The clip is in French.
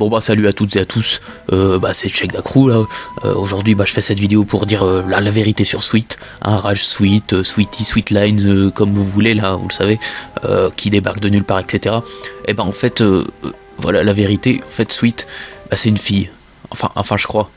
Bon bah salut à toutes et à tous, c'est Check D'Acru là. Aujourd'hui je fais cette vidéo pour dire la vérité sur Sweet, un rage Sweet, Sweetie, Sweetlines, comme vous voulez là, vous le savez, qui débarque de nulle part, etc. Et ben en fait, voilà la vérité, en fait Sweet, bah, c'est une fille, enfin je crois.